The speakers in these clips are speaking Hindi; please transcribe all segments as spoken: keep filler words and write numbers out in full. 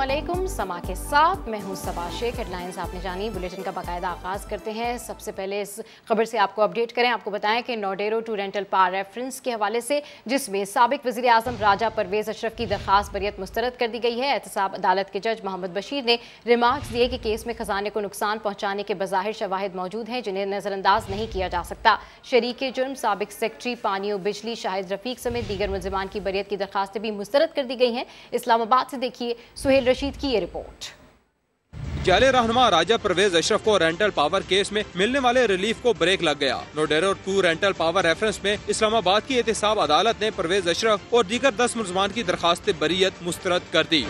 वालेकुम समा के साथ मैं हूं सबा शेख। हेडलाइंस आपने जानी, बुलेटिन का बाकायदा आगाज़ करते हैं। सबसे पहले इस खबर से आपको अपडेट करें। आपको बताएं कि Naudero two rental power reference के हवाले से, जिसमें साबिक वज़ीर आज़म राजा परवेज अशरफ की दरख्वास्त बरियत मुस्तरद कर दी गई है। एहतसाब अदालत के जज मोहम्मद बशीर ने रिमार्क्स दिए कि केस में खजाने को नुकसान पहुँचाने के बज़ाहिर शवाहिद मौजूद हैं, जिन्हें नज़रअंदाज नहीं किया जा सकता। शरीक जुर्म साबिक सेक्रेटरी पानी और बिजली शाहिद रफीक समेत दीगर मुलजमान की बरियत की दरख्वास्तें भी मुस्तरद कर दी गई हैं। इस्लामाबाद से देखिए सुहेल रशीद की ये रिपोर्ट। जाले रहनुमा राजा परवेज अशरफ को रेंटल पावर केस में मिलने वाले रिलीफ को ब्रेक लग गया। Naudero two rental power reference में इस्लामाबाद की एहतसाब अदालत ने परवेज अशरफ और दीगर दस मुलजमान की दरखास्त बरियत मुस्तरद कर दी।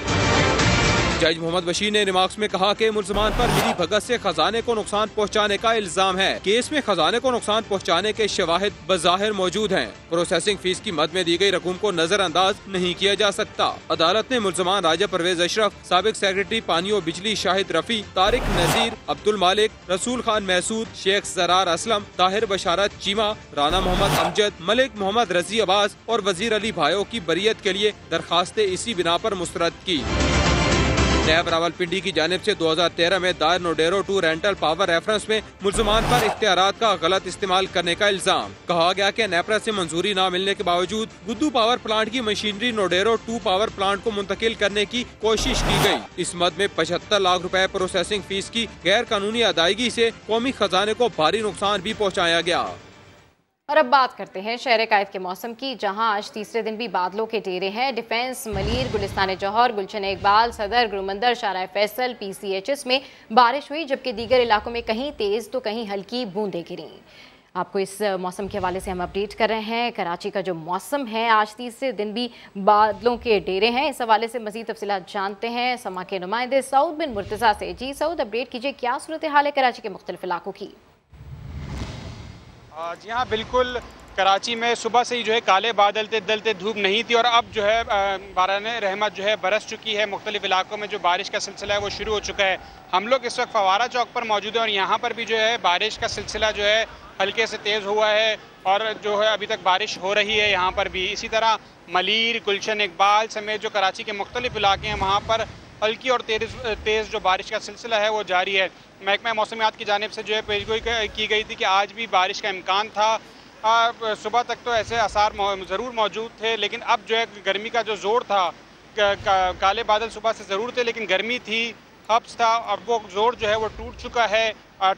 जज मोहम्मद बशीर ने रिमार्क्स में कहा कि मुलजमान पर मिली भगत से खजाने को नुकसान पहुँचाने का इल्जाम है। केस में खजाने को नुकसान पहुँचाने के शवाहिद बज़ाहिर मौजूद हैं। प्रोसेसिंग फीस की मद में दी गई रकूम को नजरअंदाज नहीं किया जा सकता। अदालत ने मुलजमान राजा परवेज अशरफ, साबिक सेक्रेटरी पानी और बिजली शाहिद रफी, तारिक नजीर, अब्दुल मालिक, रसूल खान महसूद, शेख जरार असलम, ताहिर बशारत चीमा, राना मोहम्मद अमजद, मलिक मोहम्मद रजी अब्बास और वजीर अली भायो की बरियत के लिए दरखास्तें इसी बिना पर मुस्तरद की। नैब रावलपिंडी की जानिब से दो हज़ार तेरह में दायर Nodero two rental power reference में मुलजमान पर इख्तियारात का गलत इस्तेमाल करने का इल्जाम। कहा गया कि नेपरा से मंजूरी न मिलने के बावजूद गुद्दू पावर प्लांट की machinery Nodero two power plant को मुंतकिल करने की कोशिश की गई। इस मद में पचहत्तर लाख रुपए प्रोसेसिंग फीस की गैर कानूनी अदायगी से कौमी खजाने को भारी नुकसान भी पहुँचाया गया। और अब बात करते हैं शहर कायद के मौसम की, जहां आज तीसरे दिन भी बादलों के डेरे हैं। डिफेंस, मलीर, गुलिस्तान-ए-जौहर, गुलशन इकबाल, सदर, गुरुमंदर, शारा फैसल, पीसीएचएस में बारिश हुई, जबकि दीगर इलाकों में कहीं तेज़ तो कहीं हल्की बूंदें गिरीं। आपको इस मौसम के हवाले से हम अपडेट कर रहे हैं। कराची का जो मौसम है, आज तीसरे दिन भी बादलों के डेरे हैं। इस हवाले से मज़ीद तफसीलात जानते हैं समा के नुमाइंदे सऊद बिन मुर्तज़ा से। जी सऊद, अपडेट कीजिए, क्या सूरत हाल है कराची के मुख्तलिफ इलाकों की? जी हाँ, बिल्कुल। कराची में सुबह से ही जो है काले बादल थे, दलते धूप नहीं थी और अब जो है बाराने रहमत जो है बरस चुकी है। मुख्तलिफ इलाकों में जो बारिश का सिलसिला है वो शुरू हो चुका है। हम लोग इस वक्त फवारा चौक पर मौजूद हैं और यहाँ पर भी जो है बारिश का सिलसिला जो है हल्के से तेज़ हुआ है और जो है अभी तक बारिश हो रही है यहाँ पर भी। इसी तरह मलीर, गुलशन इकबाल समेत जो कराची के मुख्तलिफ इलाके हैं वहाँ पर हल्की और तेज़ तेज़ जो बारिश का सिलसिला है वो जारी है। महकमा मौसमियात की जानिब से जो है पेशगोई की गई थी कि आज भी बारिश का इम्कान था। आ, सुबह तक तो ऐसे आसार ज़रूर मौजूद थे, लेकिन अब जो है गर्मी का जो ज़ोर था, का, का, काले बादल सुबह से ज़रूर थे लेकिन गर्मी थी, हब्स था, अब वो ज़ोर जो है वो टूट चुका है।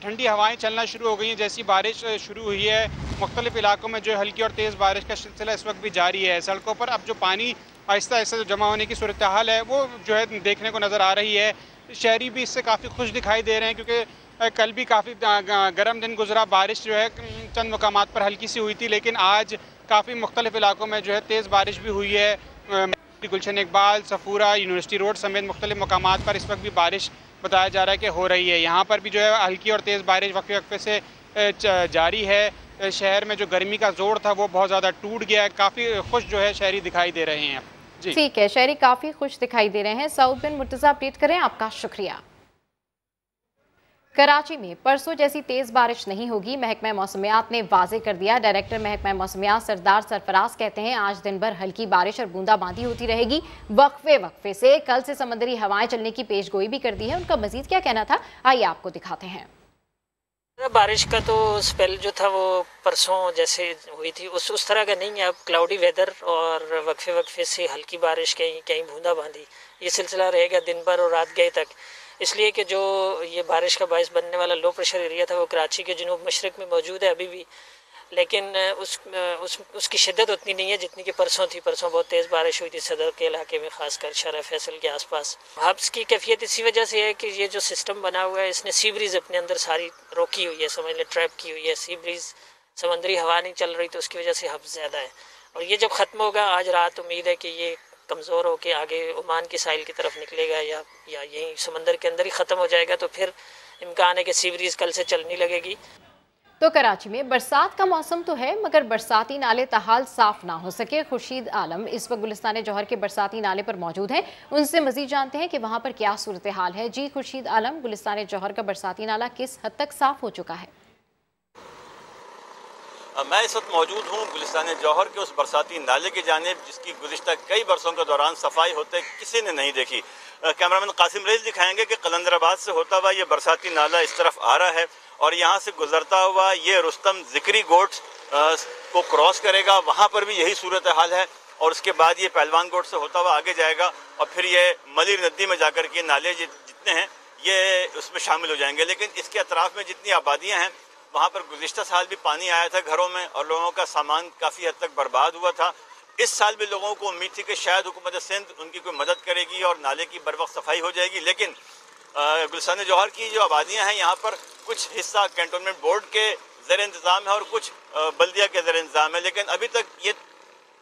ठंडी हवाएं चलना शुरू हो गई हैं जैसी बारिश शुरू हुई है। मुख्तलिफ़ इलाकों में जो हल्की और तेज़ बारिश का सिलसिला इस वक्त भी जारी है। सड़कों पर अब जो पानी आहिस्ता आहिस्ता जो जमा होने की सूरत हाल है वो जो है देखने को नज़र आ रही है। शहरी भी इससे काफ़ी खुश दिखाई दे रहे हैं, क्योंकि कल भी काफ़ी गर्म दिन गुजरा। बारिश जो है चंद मकामात पर हल्की सी हुई थी, लेकिन आज काफ़ी मुख्तलिफ़ इलाकों में जो है तेज़ बारिश भी हुई है। गुलशन इकबाल, सफूरा, यूनिवर्सिटी रोड समेत मुख्तलिफ़ मकामात पर इस वक्त भी बारिश बताया जा रहा है कि हो रही है। यहाँ पर भी जो है हल्की और तेज़ बारिश वक्फे वक्फे से जारी है। शहर में जो गर्मी का जोर था वो बहुत ज़्यादा टूट गया है। काफ़ी खुश जो है शहरी दिखाई दे रहे हैं। ठीक है, शहरी काफी खुश दिखाई दे रहे हैं। सऊद बिन मुर्तजा, अपडेट करें, आपका शुक्रिया। कराची में परसों जैसी तेज़ बारिश नहीं होगी, महकमा मौसमियात ने वाजे कर दिया। डायरेक्टर महकमा मौसमियात सरदार सरफराज कहते हैं आज दिन भर हल्की बारिश और बूंदाबांदी होती रहेगी। वक्फे वक्फे से कल से समंदरी हवाएं चलने की पेशगोई भी कर दी है। उनका मजीद क्या कहना था, आइए आपको दिखाते हैं। बारिश का तो स्पेल जो था वो परसों जैसे हुई थी उस उस तरह का नहीं है। अब क्लाउडी वेदर और वक्फे वक्फे से हल्की बारिश, कहीं कहीं बूंदाबांदी, ये सिलसिला रहेगा दिन भर और रात गए तक। इसलिए कि जो ये बारिश का बायस बनने वाला लो प्रेशर एरिया था वो कराची के जनूब मशरक में मौजूद है अभी भी, लेकिन उस, उस उसकी शिद्दत उतनी नहीं है जितनी कि परसों थी। परसों बहुत तेज़ बारिश हुई थी सदर के इलाके में, खासकर शारा फैसल के आसपास। हब्स की कैफियत इसी वजह से है कि ये जो सिस्टम बना हुआ है इसने सी ब्रीज़ अपने अंदर सारी रोकी हुई है, समझ लें ट्रैप की हुई है। सी ब्रीज़, समंदरी हवा नहीं चल रही तो उसकी वजह से हब्स ज़्यादा है। और ये जब ख़त्म होगा आज रात, उम्मीद है कि ये कमज़ोर होकर आगे ओमान के साहिल की तरफ निकलेगा या या यहीं समंदर के अंदर ही ख़त्म हो जाएगा, तो फिर इम्कान है कि सी ब्रीज़ कल से चलने लगेगी। तो कराची में बरसात का मौसम तो है, मगर बरसाती नाले ताहाल साफ ना हो सके। खुर्शीद आलम इस वक्त गुलिस्तान-ए-जौहर के बरसाती नाले पर मौजूद हैं, उनसे मजीद जानते हैं कि वहाँ पर क्या सूरत हाल है। जी खुर्शीद आलम, गुलिस्तान-ए-जौहर का बरसाती नाला किस हद तक साफ हो चुका है? मैं इस वक्त मौजूद हूँ गुलिस्तान-ए-जौहर के उस बरसाती नाले की जानिब जिसकी गुज़िश्ता कई बरसों के दौरान सफाई होते किसी ने नहीं देखी। कैमरामैन कासिम रेज़ दिखाएंगे कि कलंदराबाद से होता हुआ ये बरसाती नाला इस तरफ आ रहा है और यहाँ से गुजरता हुआ ये रुस्तम जिक्री गोट्स को क्रॉस करेगा, वहाँ पर भी यही सूरत हाल है। और उसके बाद ये पहलवान गोट से होता हुआ आगे जाएगा और फिर ये मलिर नदी में जाकर के नाले जितने हैं ये उसमें शामिल हो जाएंगे। लेकिन इसके अतराफ़ में जितनी आबादियाँ हैं वहाँ पर गुज़िश्ता साल भी पानी आया था घरों में और लोगों का सामान काफ़ी हद तक बर्बाद हुआ था। इस साल भी लोगों को उम्मीद थी कि शायद हुकूमत सिंध उनकी कोई मदद करेगी और नाले की बरवक्त सफाई हो जाएगी, लेकिन गुलशन जौहर की जो आबादियाँ हैं यहाँ पर कुछ हिस्सा कैंटोनमेंट बोर्ड के ज़र इंतज़ाम है और कुछ बल्दिया के ज़र इंतज़ाम है। लेकिन अभी तक ये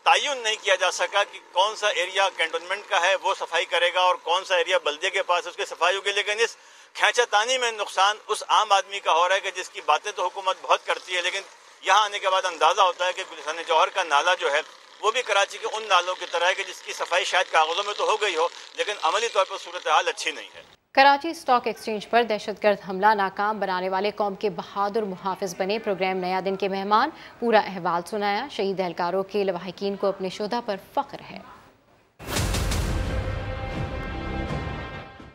तयन नहीं किया जा सका कि कौन सा एरिया कैंटोनमेंट का है वो सफाई करेगा और कौन सा एरिया बल्दिया के पास उसकी सफाई होगी। लेकिन इस खेंचातानी में नुकसान उस आम आदमी का हो रहा है कि जिसकी बातें तो हुकूमत बहुत करती है, लेकिन यहाँ आने के बाद अंदाज़ा होता है कि गुलिस्तान जौहर का नाला जो है वो भी कराची के उन नालों की तरह है कि जिसकी सफाई शायद कागज़ों में तो हो गई हो लेकिन अमली तौर पर सूरत हाल अच्छी नहीं है। कराची स्टॉक एक्सचेंज पर दहशतगर्द हमला नाकाम बनाने वाले कौम के बहादुर मुहाफिज बने प्रोग्राम नया दिन के मेहमान पूरा अहवाल सुनाया। शहीद एहलकारों के लवाहिकीन को अपने शोधा पर फख्र है।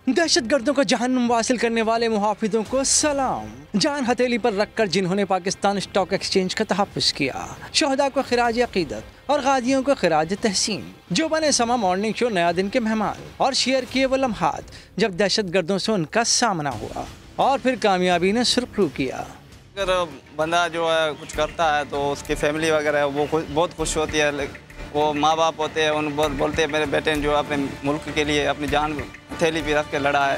दहशतगर्दों को जहन्नुम वासिल करने वाले मुहाफिजों को सलाम। जान हथेली पर रखकर जिन्होंने पाकिस्तान स्टॉक एक्सचेंज का तहफ़्फ़ुज़ किया, शोहदा को खिराज अक़ीदत और गादियों को खिराज तहसीन, जो बने समा मॉर्निंग शो नया दिन के मेहमान और शेयर किए वो लम्हात जब दहशतगर्दों से उनका सामना हुआ और फिर कामयाबी ने सुरखरू किया। अगर बंदा जो है कुछ करता है तो उसकी फैमिली वगैरह वो खुश, बहुत खुश होती है। वो माँ बाप होते हैं उन बोलते हैं मेरे बेटे ने जो अपने मुल्क के लिए अपनी जान थैली पे रख के लड़ा है।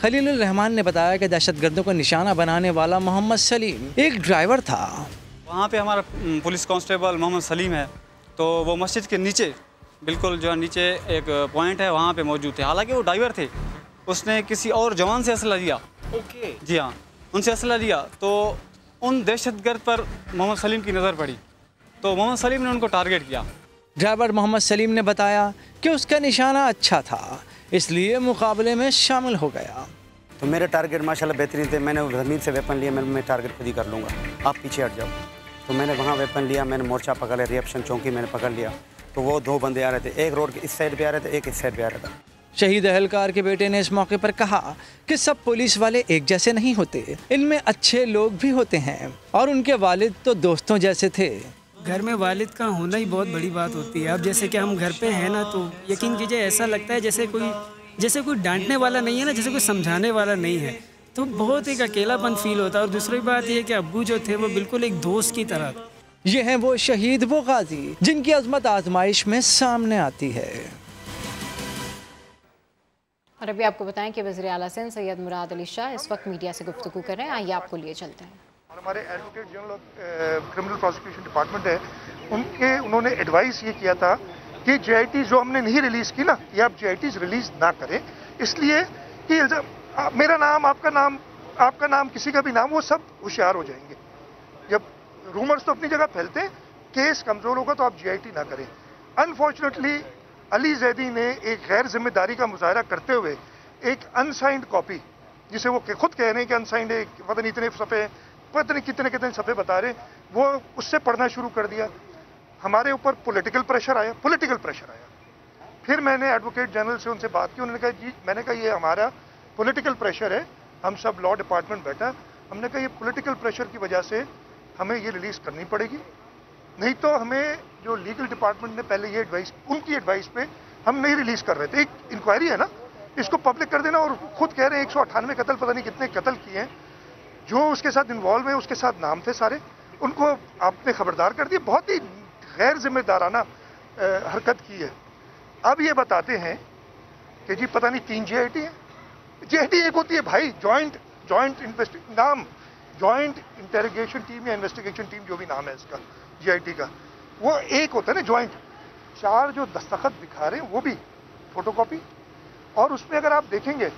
खलील रहमान ने बताया कि दहशतगर्दों को निशाना बनाने वाला मोहम्मद सलीम एक ड्राइवर था। वहाँ पे हमारा पुलिस कांस्टेबल मोहम्मद सलीम है तो वो मस्जिद के नीचे बिल्कुल जो नीचे एक पॉइंट है वहाँ पे मौजूद थे। हालाँकि वो ड्राइवर थे, उसने किसी और जवान से असला लिया। ओके जी हाँ, उनसे असला लिया तो उन दहशतगर्द पर मोहम्मद सलीम की नज़र पड़ी तो मोहम्मद सलीम ने उनको टारगेट किया। ड्राइवर मोहम्मद सलीम ने बताया कि उसका निशाना अच्छा था इसलिए मुकाबले में शामिल हो गया। तो मेरे टारगेट माशाल्लाह बेहतरीन थे। मैंने ज़मीन से वेपन लिया, मैंने मैं टारगेट खुद ही कर लूँगा, आप पीछे हट जाओ। तो मैंने वहाँ वेपन लिया, मैंने मोर्चा पकड़ लिया, रिएप्शन चौकी मैंने पकड़ लिया। तो वो दो बंदे आ रहे थे, एक रोड के इस साइड पर आ रहे थे, एक इस साइड पर आ रहा था। शहीद अहलकार के बेटे ने इस मौके पर कहा कि सब पुलिस वाले एक जैसे नहीं होते, इनमें अच्छे लोग भी होते हैं और उनके वालिद तो दोस्तों जैसे थे। घर में वालिद का होना ही बहुत बड़ी बात होती है। अब जैसे कि हम घर पे हैं ना तो यकीन कीजिए ऐसा लगता है जैसे कोई जैसे कोई डांटने वाला नहीं है ना, जैसे कोई समझाने वाला नहीं है, तो बहुत एक अकेलापन फील होता है। और दूसरी बात यह कि अब्बू जो थे वो बिल्कुल एक दोस्त की तरह। ये हैं वो शहीद, वो गाजी जिनकी अजमत आजमाइश में सामने आती है। और अभी आपको बताएं कि वज़ीर आला सिंध सैयद मुराद अली शाह इस वक्त मीडिया से गुफ्तगू कर रहे हैं। आइए आपको लिए चलते हैं। हमारे advocate general criminal prosecution department है, उनके उन्होंने एडवाइस ये किया था कि जे आई टी जो हमने नहीं रिलीज़ की ना, ये आप जे आई टी रिलीज़ ना करें, इसलिए कि मेरा नाम आपका नाम आपका नाम किसी का भी नाम, वो सब होशियार हो जाएंगे। जब रूमर्स तो अपनी जगह फैलते हैं, केस कमज़ोर होगा तो आप जे आई टी ना करें। अनफॉर्चुनेटली अली जैदी ने एक गैर जिम्मेदारी का मुजाहरा करते हुए एक अनसाइंड कॉपी, जिसे वो खुद कह रहे हैं कि अनसाइंड है, पता नहीं इतने सफ़े पता नहीं कितने कितने सफ़े बता रहे, वो उससे पढ़ना शुरू कर दिया। हमारे ऊपर पॉलिटिकल प्रेशर आया पॉलिटिकल प्रेशर आया फिर मैंने एडवोकेट जनरल से उनसे बात की। उन्होंने कहा जी, मैंने कहा ये हमारा पॉलिटिकल प्रेशर है, हम सब लॉ डिपार्टमेंट बैठा, हमने कहा ये पॉलिटिकल प्रेशर की वजह से हमें ये रिलीज़ करनी पड़ेगी, नहीं तो हमें जो लीगल डिपार्टमेंट ने पहले ये एडवाइस, उनकी एडवाइस पे हम नहीं रिलीज़ कर रहे थे। एक इंक्वायरी है ना, इसको पब्लिक कर देना। और खुद कह रहे हैं एक सौ अट्ठानवे कतल, पता नहीं कितने कतल किए हैं, जो उसके साथ इन्वॉल्व है उसके साथ नाम थे सारे, उनको आपने खबरदार कर दिया। बहुत ही गैर जिम्मेदाराना हरकत की है। अब ये बताते हैं कि जी पता नहीं तीन जे आई टी है। जे आई टी एक होती है भाई, जॉइंट जॉइंट इन्वेस्टि नाम जॉइंट इंटेरोगेशन टीम या इन्वेस्टिगेशन टीम, जो भी नाम है इसका जे आई टी का, वो एक होता है ना जॉइंट। चार जो दस्तखत दिखा रहे हैं वो भी फोटोकॉपी, और उसमें अगर आप देखेंगे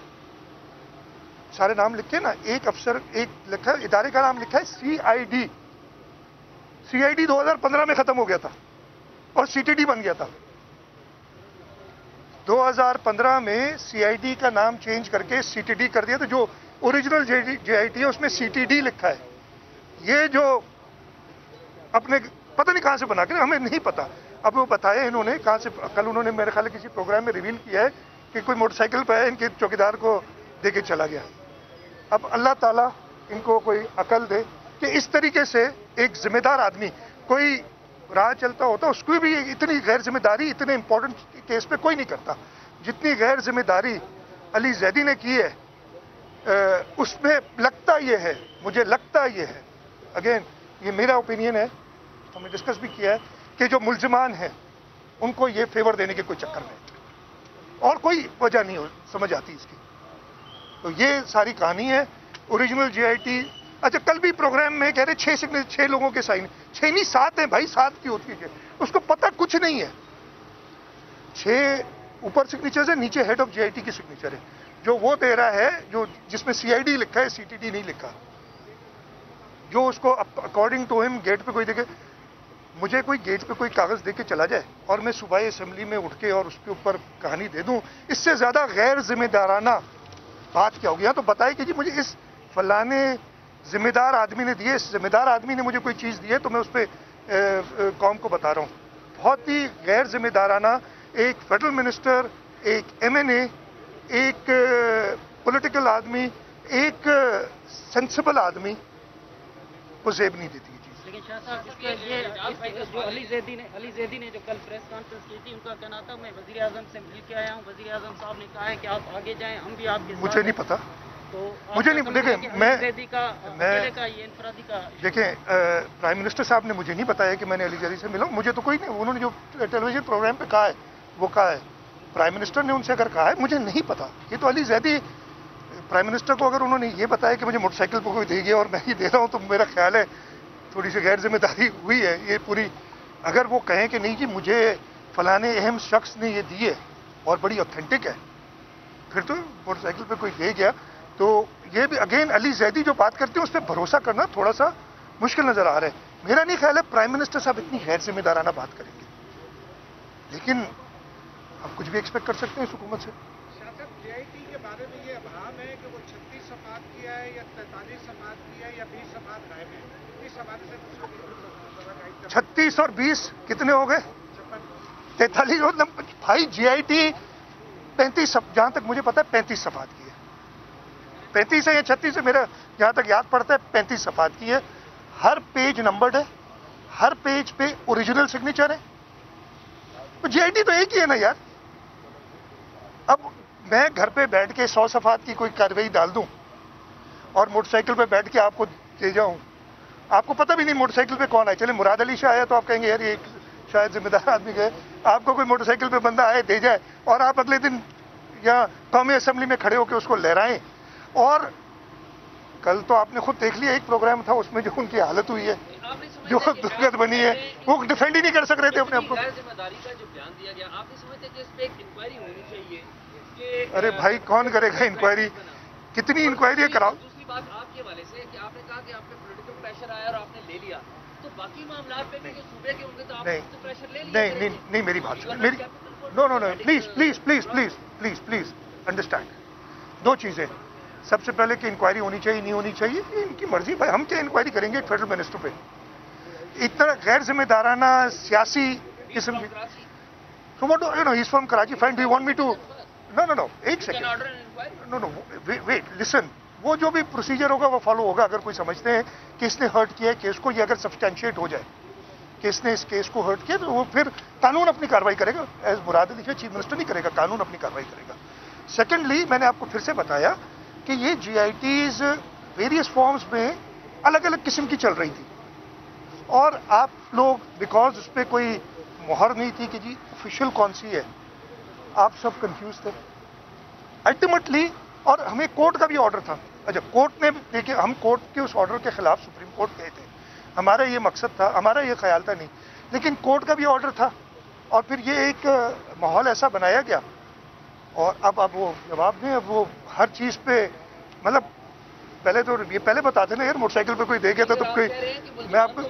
सारे नाम लिखे ना, एक अफसर एक लिखा, इदारे का नाम लिखा है सी I D. C I D दो हज़ार पंद्रह में ख़त्म हो गया था और सी टी डी बन गया था। दो हज़ार पंद्रह में सी आई डी का नाम चेंज करके सी टी डी कर दिया था। जो ओरिजिनल जे आई टी है उसमें सी टी डी लिखा है। ये जो अपने पता नहीं कहाँ से बना के, हमें नहीं पता। अब वो बताया इन्होंने कहाँ से, कल उन्होंने मेरे ख्याल किसी प्रोग्राम में रिवील किया है कि कोई मोटरसाइकिल पर है, इनके चौकीदार को दे के चला गया। अब अल्लाह ताला इनको कोई अकल दे कि इस तरीके से एक जिम्मेदार आदमी, कोई राह चलता होता उसको भी इतनी गैर जिम्मेदारी इतने इम्पोर्टेंट केस पे कोई नहीं करता, जितनी गैर जिम्मेदारी अली जैदी ने की है। आ, उसमें लगता ये है, मुझे लगता ये है, अगेन ये मेरा ओपिनियन है, हमने तो डिस्कस भी किया है कि जो मुल्जमान हैं उनको ये फेवर देने के कोई चक्कर नहीं और कोई वजह नहीं हो समझ आती इसकी। तो ये सारी कहानी है ओरिजिनल जीआईटी। अच्छा, कल भी प्रोग्राम में कह रहे छः सिग्नेचर, छः लोगों के साइन, छः नहीं सात हैं भाई, सात की होती है, उसको पता कुछ नहीं है। छः ऊपर सिग्नेचर है, नीचे हेड ऑफ जीआईटी की सिग्नेचर है, जो वो दे रहा है जो जिसमें सीआईडी लिखा है, सीटीडी नहीं लिखा, जो उसको अकॉर्डिंग टू हिम गेट पे कोई देखे। मुझे कोई गेट पे कोई कागज़ दे के चला जाए और मैं सुबह असेंबली में उठ के और उसके ऊपर कहानी दे दूं, इससे ज़्यादा गैर जिम्मेदाराना बात क्या होगी। यहाँ तो बताए कि जी मुझे इस फलाने जिम्मेदार आदमी ने दिए, इस जिम्मेदार आदमी ने मुझे कोई चीज़ दी है तो मैं उस पर कौम को बता रहा हूँ। बहुत ही गैर जिम्मेदाराना एक फेडरल मिनिस्टर, एक एम एन ए, एक पॉलिटिकल आदमी, एक सेंसिबल आदमी को जेब नहीं देती है चीज़। लेकिन शाह साहब इसके ये जो अली जैदी ने अली जैदी ने जो कल प्रेस कॉन्फ्रेंस की थी, उनका कहना था मैं वज़ीर आज़म से मिल के आया हूँ, वज़ीर आज़म साहब ने कहा है कि आप आगे जाएं, हम भी आपके साथ। मुझे नहीं पता, तो मुझे नहीं, देखें मैं जैदी का मैं का ये इंफरादी का देखें प्राइम मिनिस्टर साहब ने मुझे नहीं बताया कि मैंने अली जैदी से मिला, मुझे तो कोई नहीं, उन्होंने जो टेलीविजन प्रोग्राम पर कहा है वो कहा है, प्राइम मिनिस्टर ने उनसे अगर कहा है मुझे नहीं पता। ये तो अली जैदी प्राइम मिनिस्टर को अगर उन्होंने ये बताया कि मुझे मोटरसाइकिल पर कोई दे गया और मैं ये दे रहा हूँ, तो मेरा ख्याल है थोड़ी सी गैर जिम्मेदारी हुई है ये पूरी। अगर वो कहें कि नहीं जी मुझे फलाने अहम शख्स ने ये दिए और बड़ी ऑथेंटिक है, फिर तो मोटरसाइकिल पर कोई दे गया, तो ये भी अगेन अली जैदी जो बात करते हैं उस पर भरोसा करना थोड़ा सा मुश्किल नज़र आ रहा है। मेरा नहीं ख्याल है प्राइम मिनिस्टर साहब इतनी गैर जिम्मेदाराना बात करेंगे, लेकिन आप कुछ भी एक्सपेक्ट कर सकते हैं इस हुकूमत से। जीआईटी के बारे में ये अभाव है कि वो छत्तीस समात की है या तैंतालीस समात की है या बीस समात गायब है, बीस समात से कुछ छत्तीस और बीस कितने हो गए तैंतालीस, मतलब भाई जीआईटी पैंतीस, जहाँ तक मुझे पता है पैंतीस समात की है, पैंतीस है या छत्तीस है, मेरा जहाँ तक याद पड़ता है पैंतीस समात की है। हर पेज नंबर्ड है, हर पेज पे ओरिजिनल सिग्नेचर है, जीआईटी तो एक ही है ना यार। अब मैं घर पे बैठ के सौ सफात की कोई कार्रवाई डाल दूं और मोटरसाइकिल पे बैठ के आपको दे जाऊं, आपको पता भी नहीं मोटरसाइकिल पे कौन आया। चले मुराद अली शाह आया तो आप कहेंगे यार ये शायद जिम्मेदार आदमी गए, आपको कोई मोटरसाइकिल पे बंदा आए दे जाए और आप अगले दिन या कौमी असम्बली में खड़े होकर उसको लहराएं। और कल तो आपने खुद देख लिया एक प्रोग्राम था उसमें जो उनकी हालत हुई है, जो दुर्गत बनी है, वो डिफेंड ही नहीं कर सक रहे थे अपने आप को। अरे भाई कौन करेगा इंक्वायरी, कितनी इंक्वायरी कराओ। दूसरी बात आपके वाले से कि आपने कहा कि आप पे पॉलिटिकल प्रेशर आया और आपने ले लिया, तो बाकी मामलों पे भी जो सूबे के होंगे तो आपने तो प्रेशर ले लिया। नहीं नहीं मेरी बात सुन, मेरी no no no please please please please please please understand दो चीजें। सबसे पहले कि इंक्वायरी होनी चाहिए नहीं होनी चाहिए ये इनकी मर्जी, भाई हम क्या इंक्वायरी करेंगे एक फेडरल मिनिस्टर पे। इतना गैर जिम्मेदाराना सियासी किस्म की, from Karachi, fine, do you want me to, no no no एक second, no no wait listen, वो जो भी प्रोसीजर होगा वो फॉलो होगा। अगर कोई समझते हैं कि इसने हर्ट किया है केस को, ये अगर सब्सटेंशिएट हो जाए कि इसने इस केस को हर्ट किया, तो वो फिर कानून अपनी कार्रवाई करेगा, as Murad Ali Shah chief minister नहीं करेगा, कानून अपनी कार्रवाई करेगा। सेकेंडली मैंने आपको फिर से बताया कि ये J I Ts various forms में अलग अलग किस्म की चल रही थी और आप लोग बिकॉज उस पर कोई मोहर नहीं थी कि जी ऑफिशियल कौन सी है, आप सब कंफ्यूज थे अल्टीमेटली। और हमें कोर्ट का भी ऑर्डर था, अच्छा कोर्ट ने देखिए हम कोर्ट के उस ऑर्डर के खिलाफ सुप्रीम कोर्ट गए थे, हमारा ये मकसद था, हमारा ये ख्याल था नहीं, लेकिन कोर्ट का भी ऑर्डर था और फिर ये एक माहौल ऐसा बनाया गया और अब अब वो जवाब नहीं, अब वो हर चीज़ पे मतलब पहले तो ये पहले बताते ना यार मोटरसाइकिल पे कोई दे गया था तो कोई मैं आपको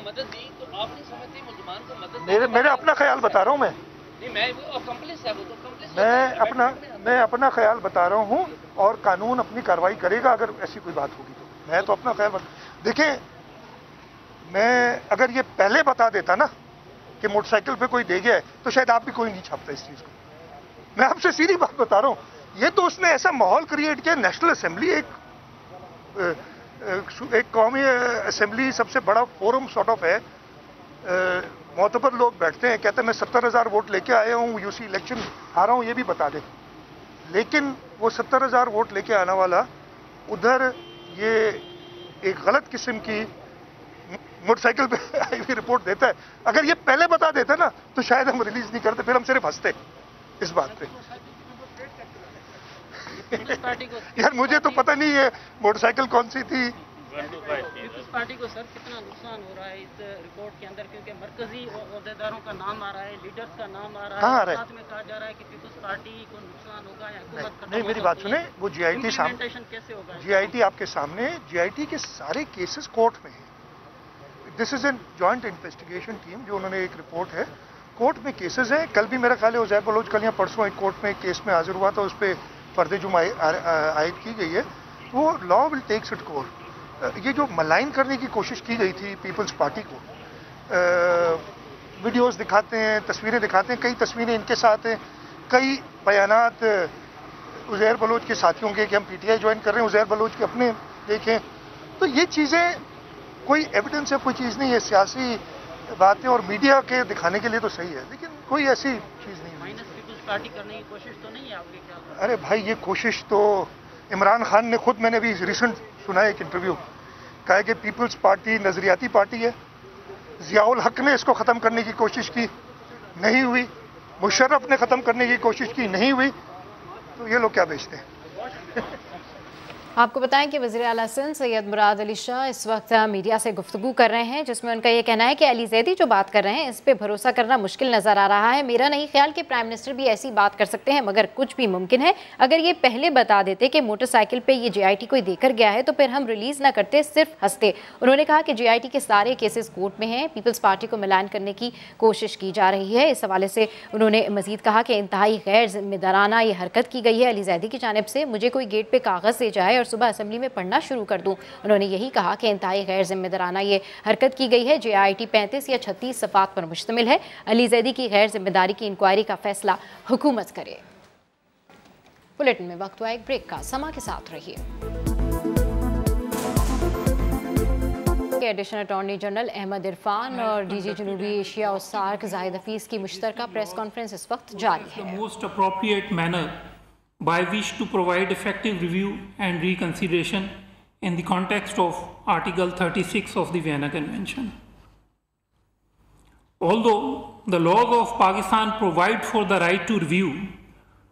मेरे मेरे अपना ख्याल बता रहा हूँ, मैं मैं अपना मैं अपना ख्याल बता रहा हूँ और कानून अपनी कार्रवाई करेगा अगर ऐसी कोई बात होगी तो। मैं तो अपना ख्याल बता, देखें मैं अगर ये पहले बता देता ना कि मोटरसाइकिल पे कोई दे गया है तो शायद आप भी कोई नहीं छापता इस चीज़ को, मैं आपसे सीधी बात बता रहा हूँ, ये तो उसने ऐसा माहौल क्रिएट किया। नेशनल असेंबली एक एक कौमी असेंबली सबसे बड़ा फोरम सॉर्ट ऑफ है, मोतबर लोग बैठते हैं, कहते हैं मैं सत्तर हज़ार वोट लेके आया हूँ, यूसी इलेक्शन हारा हूँ ये भी बता दें, लेकिन वो सत्तर हज़ार वोट लेके आने वाला उधर ये एक गलत किस्म की मोटरसाइकिल पे आई हुई रिपोर्ट देता है। अगर ये पहले बता देता ना तो शायद हम रिलीज नहीं करते, फिर हम सिर्फ हंसते इस बात पे। यार मुझे तो पता नहीं है मोटरसाइकिल कौन सी थी। पीपल्स पार्टी को सर कितना नुकसान हो रहा है इस रिपोर्ट के अंदर, क्योंकि मरकजी अहदेदारों का नाम आ रहा है, लीडर्स का नाम आ रहा है, साथ में कहा जा रहा है कि पीपल्स पार्टी को नुकसान होगा या हुकूमत खत्म। नहीं मेरी बात सुने, वो जी आई टी कैसे होगा? जी आई टी आपके सामने, जी आई टी के सारे केसेस कोर्ट में है। This is an joint investigation team, जो उन्होंने एक रिपोर्ट है, कोर्ट में केसेज है। कल भी मेरा ख्याल है उजैब बलोच कल या परसों एक कोर्ट में केस में हाजिर हुआ था, उस पर फर्द जुम आयद की गई है। वो law will takes it court. ये जो मलाइन करने की कोशिश की गई थी पीपल्स पार्टी को, वीडियोस दिखाते हैं, तस्वीरें दिखाते हैं, कई तस्वीरें इनके साथ हैं, कई बयानात उजैर बलोच के साथियों के कि हम पीटीआई ज्वाइन कर रहे हैं, उजैर बलोच के अपने देखें, तो ये चीज़ें कोई एविडेंस है, कोई चीज़ नहीं है, सियासी बातें और मीडिया के दिखाने के लिए तो सही है, लेकिन कोई ऐसी चीज़ नहीं है। माइनस पीपल्स पार्टी करने की कोशिश तो नहीं है आपके ख्याल? अरे भाई ये कोशिश तो इमरान खान ने खुद, मैंने अभी रिसेंट सुना है एक इंटरव्यू, कहा है कि पीपल्स पार्टी नज़रियाती पार्टी है, ज़ियाउल हक ने इसको ख़त्म करने की कोशिश की, नहीं हुई, मुशर्रफ ने ख़त्म करने की कोशिश की, नहीं हुई, तो ये लोग क्या बेचते हैं। आपको बताएं कि वज़ीर आला सिंध सैयद मुराद अली शाह इस वक्त मीडिया से गुफ्तगू कर रहे हैं, जिसमें उनका ये कहना है कि अली ज़ैदी जो बात कर रहे हैं इस पर भरोसा करना मुश्किल नज़र आ रहा है। मेरा नहीं ख्याल कि प्राइम मिनिस्टर भी ऐसी बात कर सकते हैं, मगर कुछ भी मुमकिन है। अगर ये पहले बता देते कि मोटरसाइकिल पर ये जे आई टी कोई देकर गया है तो फिर हम रिलीज़ ना करते, सिर्फ हंसते। उन्होंने कहा कि जे आई टी के सारे केसेस कोर्ट में हैं, पीपल्स पार्टी को मिलान करने की कोशिश की जा रही है। इस हवाले से उन्होंने मज़ीद कहा कि इंतहाई गैर जिम्मेदाराना ये हरकत की गई है अली ज़ैदी की जानिब से, मुझे कोई गेट पर कागज़ दे जाए और सुबह असेंबली में पढ़ना शुरू कर दूं। उन्होंने यही कहा कि इंतहाई गैर जिम्मेदाराना ये हरकत की गई है। जे आई टी पैंतीस या छत्तीस सफात पर मुश्तमिल है। अली ज़ैदी की गैर जिम्मेदारी की इंक्वायरी का फैसला हुकूमत करे। बुलेटिन में वक्त हुआ एक ब्रेक का, समा के साथ रहिए। के additional attorney general Ahmed Irfan और डीजी जनूबी एशिया और सार्क जाहिद हफीज की मुश्तरका प्रेस कॉन्फ्रेंस इस वक्त जारी है। Most appropriate manner by which to provide effective review and reconsideration in the context of Article thirty-six of the Vienna Convention. Although the laws of Pakistan provide for the right to review,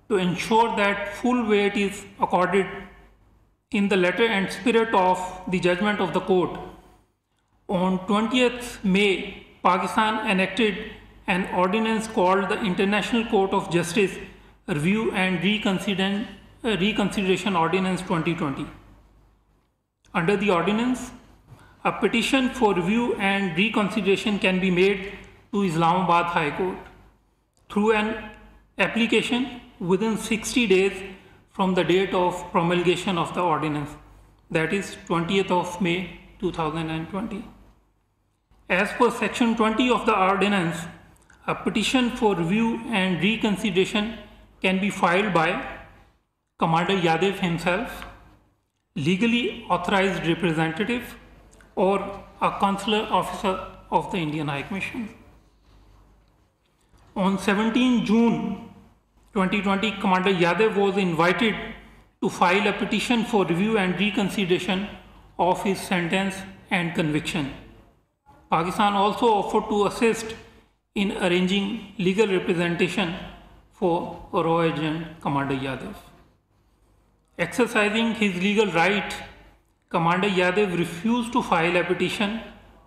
to ensure that full weight is accorded in the letter and spirit of the judgment of the court, on twentieth May, Pakistan enacted an ordinance called the International Court of Justice Review and Reconsider uh, Reconsideration Ordinance twenty twenty. Under the ordinance, a petition for review and reconsideration can be made to Islamabad High Court through an application within sixty days from the date of promulgation of the ordinance, that is twentieth of May two thousand twenty. As per section twenty of the ordinance, a petition for review and reconsideration can be filed by Commander Yadav himself, legally authorized representative, or a consular officer of the Indian High Commission. On seventeenth June twenty twenty, Commander Yadav was invited to file a petition for review and reconsideration of his sentence and conviction. Pakistan also offered to assist in arranging legal representation for R O Agent Commander Yadav. Exercising his legal right, Commander Yadav refused to file a petition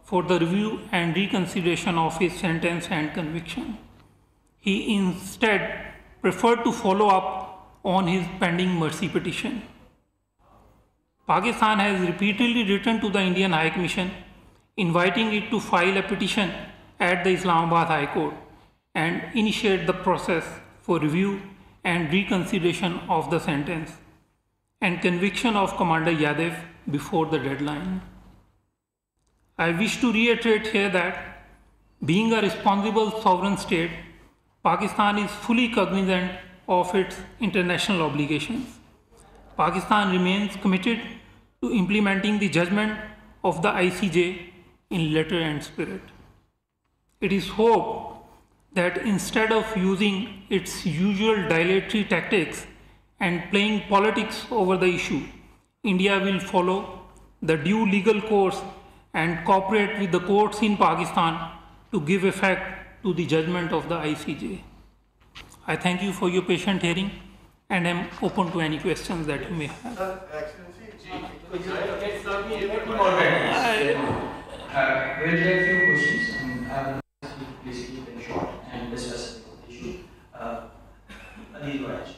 for the review and reconsideration of his sentence and conviction. He instead preferred to follow up on his pending mercy petition. Pakistan has repeatedly written to the Indian High Commission, inviting it to file a petition at the Islamabad High Court and initiate the process for review and reconsideration of the sentence and conviction of Commander Yadav before the deadline. I wish to reiterate here that, being a responsible sovereign state, Pakistan is fully cognizant of its international obligations. Pakistan remains committed to implementing the judgment of the I C J in letter and spirit. It is hoped that instead of using its usual dilatory tactics and playing politics over the issue, India will follow the due legal course and cooperate with the courts in Pakistan to give effect to the judgment of the I C J. I thank you for your patient hearing and am open to any questions that you may have. Sir, Excellency, could you get some input on that? We will take few questions and I will speak basically very short and discuss the issue. Uh, Ali Zaidi.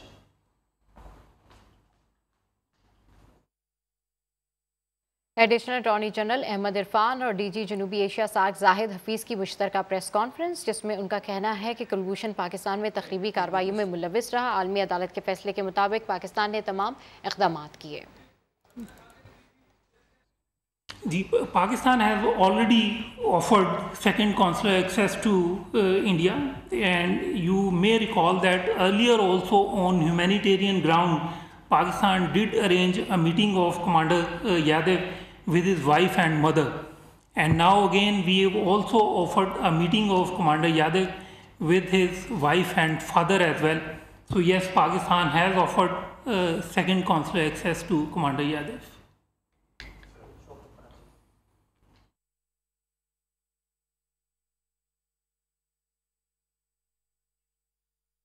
Additional attorney general Ahmed Irfan और डीजी जनूबी एशिया सार्क जाहिद हफीज़ की मुश्तरका प्रेस कॉन्फ्रेंस जिसमें उनका कहना है कि कुलभूषण पाकिस्तान में तखरीबी कार्रवाइयों में मुलविस रहा। आलमी अदालत के फैसले के मुताबिक पाकिस्तान ने तमाम इकदाम किए। जी, Pakistan has already offered second consular access to India and you may recall that earlier also on humanitarian ground Pakistan did arrange a meeting of Commander uh, Yadav with his wife and mother, and now again we have also offered a meeting of Commander Yadav with his wife and father as well. So yes, Pakistan has offered uh, second consular access to Commander Yadav.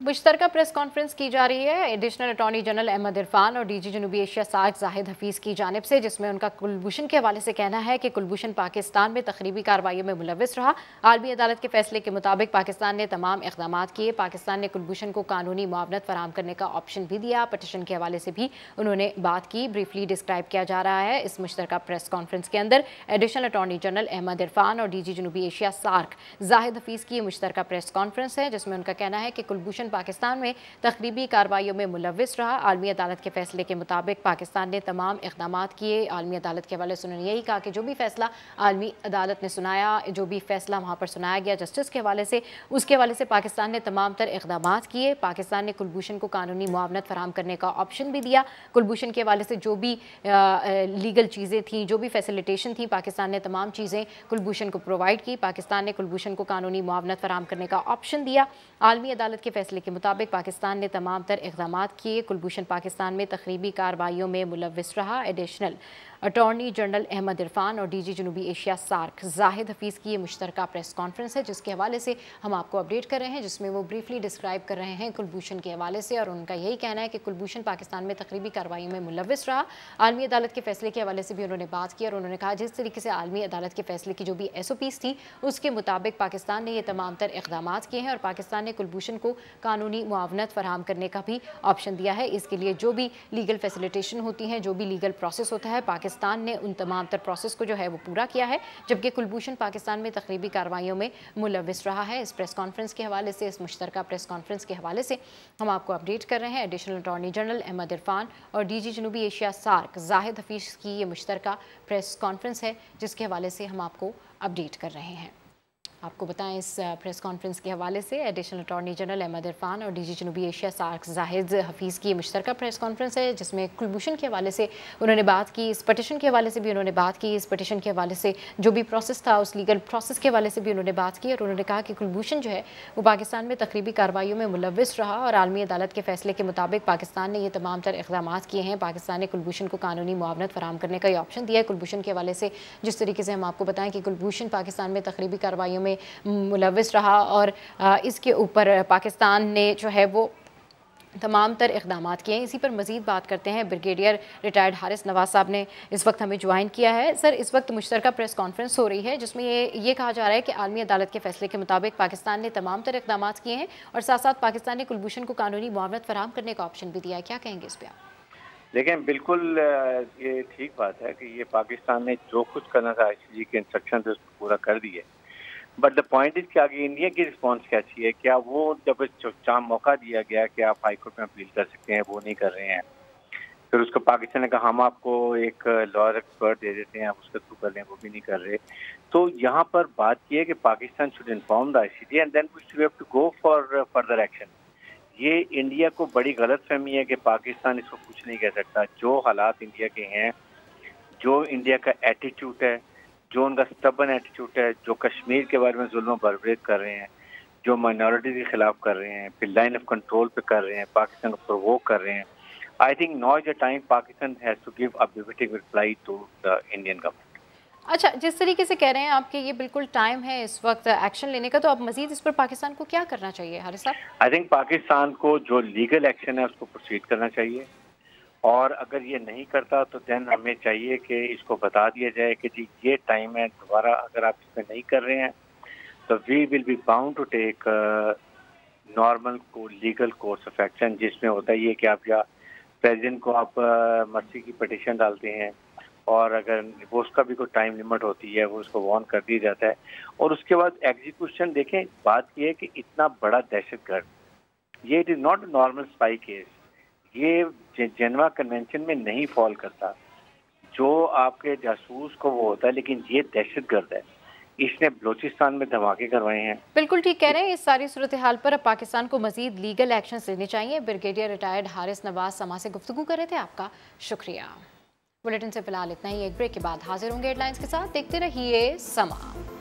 मुश्तरका प्रेस कॉन्फ्रेंस की जा रही है additional attorney general Ahmed Irfan और डीजी जनूबी एशिया सार्क जाहिद हफीज़ की जानिब से, जिसमें उनका कुलभूषण के हवाले से कहना है कि कुलभूषण पाकिस्तान में तखरीबी कार्रवाइयों में मुलविस रहा। आलमी अदालत के फैसले के मुताबिक पाकिस्तान ने तमाम इकदाम किए। पाकिस्तान ने कुलभूषण को कानूनी मुआवनत फराम करने का ऑप्शन भी दिया। पटिशन के हवाले से भी उन्होंने बात की। ब्रीफली डिस्क्राइब किया जा रहा है इस मुश्तरका प्रेस कॉन्फ्रेंस के अंदर additional attorney general Ahmed Irfan और डीजी जनूबी एशिया सार्क जाहिद हफीज़ की मुश्तरका प्रेस कॉन्फ्रेंस है, जिसमें उनका कहना है कि कुलभूषण पाकिस्तान में तकरीबी कार्रवाइयों में मुलविस रहा। आलमी अदालत के फैसले के मुताबिक पाकिस्तान ने तमाम इकदाम किए। आलमी अदालत के हवाले से उन्होंने यही कहा कि जो भी फैसला आलमी अदालत ने सुनाया, जो भी फैसला वहाँ पर सुनाया गया जस्टिस के हवाले से, उसके हवाले से पाकिस्तान ने तमाम तर इकदाम किए। पाकिस्तान ने कुलभूषण को कानूनी मुआवनत फराम करने का ऑप्शन भी दिया। कुलभूषण के हवाले से जो भी लीगल चीज़ें थीं, जो भी फैसिलिटेशन थी, पाकिस्तान ने तमाम चीज़ें कुलभूषण को प्रोवाइड की। पाकिस्तान ने कुलभूषण को कानूनी मुआवनत फराम करने का ऑप्शन दिया। आलमी अदालत के फैसले के मुताबिक पाकिस्तान ने तमाम तर इकदाम किए। कुलभूषण पाकिस्तान में तकरीबी कार्रवाइयों में मुलविस रहा। Additional attorney general Ahmed Irfan और डीजी जनूबी एशिया सार्क जाहिद हफीज़ की ये मुश्तरका प्रेस कॉन्फ्रेंस है, जिसके हवाले से हम आपको अपडेट कर रहे हैं, जिसमें वो ब्रीफली डिस्क्राइब कर रहे हैं कुलभूषण के हवाले से, और उनका यही कहना है कि कुलभूषण पाकिस्तान में तकरीबी कार्रवाइयों में मुलविस रहा। आलमी अदालत के फैसले के हवाले से भी उन्होंने बात की और उन्होंने कहा जिस तरीके से आलमी अदालत के फैसले की जो भी एस ओ पीज़ थी, उसके मुताबिक पाकिस्तान ने ये तमाम तर इकदाम किए हैं और पाकिस्तान ने कुलभूषण को कानूनी मुआवनत फराम करने का भी ऑप्शन दिया है। इसके लिए जो भी लीगल फैसिलिटेशन होती हैं, जो भी लीगल प्रोसेस होता है, पाकिस्तान ने उन तमाम तर प्रोसेस को जो है वो पूरा किया है, जबकि कुलभूषण पाकिस्तान में तकरीबी कार्रवाइयों में मुलविस रहा है। इस प्रेस कॉन्फ्रेंस के हवाले से, इस मुश्तरका प्रेस कॉन्फ्रेंस के हवाले से हम आपको अपडेट कर रहे हैं। Additional attorney general Ahmed Irfan और डीजी जनूबी एशिया सार्क जाहिद हफीज़ की ये मुश्तरका प्रेस कॉन्फ्रेंस है, जिसके हवाले से हम आपको अपडेट कर रहे हैं। आपको बताएं इस प्रेस कॉन्फ्रेंस के हवाले से additional attorney general Ahmed Irfan और डीजी जनूबी एशिया सार्क जाहिद हफीज़ की मुश्तरका प्रेस कॉन्फ्रेंस है, जिसमें कुलभूषण के हवाले से उन्होंने बात की। इस पटिशन के हवाले से भी उन्होंने बात की। इस पटिशन के हवाले से जो भी प्रोसेस था, उस लीगल प्रोसेस के हवाले से भी उन्होंने बात की और उन्होंने कहा कि कुलभूषण जो है वो पाकिस्तान में तकरीबी कार्रवाइयों में मुलविस रहा और आलमी अदालत के फैसले के मुताबिक पाकिस्तान ने ये तमाम तर इकदाम किए हैं। पाकिस्तान ने कुलभूषण को कानूनी मुआवनत फराम करने का ये ऑप्शन दिया है। कुलभूषण के हवाले से जिस तरीके से हम आपको बताएं कि कुलभूषण पाकिस्तान में तकरीबी कार्रवाइयों मुलविस रहा और इसके ऊपर पाकिस्तान ने जो है वो तमाम तर इकदाम किए हैं। इसी पर मज़ीद बात करते हैं। ब्रिगेडियर रिटायर्ड हारिस नवाज़ साहब ने इस वक्त हमें ज्वाइन किया है। सर, इस वक्त मुश्तरका प्रेस कॉन्फ्रेंस हो रही है, जिसमें ये ये कहा जा रहा है कि आलमी अदालत के फैसले के मुताबिक पाकिस्तान ने तमाम तर इकदाम किए हैं और साथ साथ पाकिस्तान ने कुलभूषण को कानूनी मुआवनत फराम करने का ऑप्शन भी दिया है। क्या कहेंगे इस पर आप? देखें, बिल्कुल ये ठीक बात है कि ये पाकिस्तान ने जो कुछ करना था आई सी जे के इंस्ट्रक्शन से उसको पूरा कर दिया। बट द पॉइंट इज कि आगे इंडिया की रिस्पांस क्या अच्छी है? क्या वो जब जहाँ मौका दिया गया कि आप हाई कोर्ट में अपील कर सकते हैं, वो नहीं कर रहे हैं, फिर उसको पाकिस्तान ने कहा हम आपको एक लॉयर एक्सपर्ट दे देते हैं, आप उसका थ्रू कर लें, वो भी नहीं कर रहे। तो यहाँ पर बात की है कि Pakistan should inform the I C D and then we have to go for further action. ये इंडिया को बड़ी गलतफहमी है कि पाकिस्तान इसको कुछ नहीं कह सकता। जो हालात इंडिया के हैं, जो इंडिया का एटीट्यूड है, जो उनका स्टबन एटीट्यूड है, जो कश्मीर के बारे में जुल्म बरबरेत कर रहे हैं, जो माइनॉरिटी के खिलाफ कर रहे हैं, फिर लाइन ऑफ कंट्रोल पे कर रहे हैं, पाकिस्तान को प्रोवोक कर रहे हैं, I think now is the time Pakistan has to give a definitive reply to the Indian government. अच्छा, जिस तरीके से कह रहे हैं आपके ये बिल्कुल टाइम है इस वक्त एक्शन लेने का, तो अब मजीद इस पर पाकिस्तान को क्या करना चाहिए हारिस साहब? आई थिंक पाकिस्तान को जो लीगल एक्शन है उसको प्रोसीड करना चाहिए, और अगर ये नहीं करता तो देन हमें चाहिए कि इसको बता दिया जाए कि जी ये टाइम है, दोबारा अगर आप इसमें नहीं कर रहे हैं तो we will be bound to take normal को लीगल कोर्स ऑफ एक्शन, जिसमें होता ही है कि आप या प्रेजिडेंट को आप मर्सी की पटिशन डालते हैं, और अगर वो उसका भी कोई टाइम लिमिट होती है वो उसको वार्न कर दिया जाता है, और उसके बाद एग्जीक्यूशन। देखें, बात ये है कि इतना बड़ा दहशतगर्द, ये it is not normal spy case, ये जेनेवा कन्वेंशन में नहीं फॉल करता। जो आपके जासूस को वो होता है, लेकिन ये दहशतगर्द है, इसने बलोचिस्तान में धमाके करवाए हैं। बिल्कुल ठीक कह रहे हैं। इस सारी सूरत हाल पर अब पाकिस्तान को मजीद लीगल एक्शन लेने चाहिए। ब्रिगेडियर रिटायर्ड हारिस नवाज समा से गुफ्तगू कर रहे थे, आपका शुक्रिया। बुलेटिन से फिलहाल इतना ही, एक ब्रेक के बाद हाजिर होंगे हेडलाइंस के साथ। देखते रहिए समा।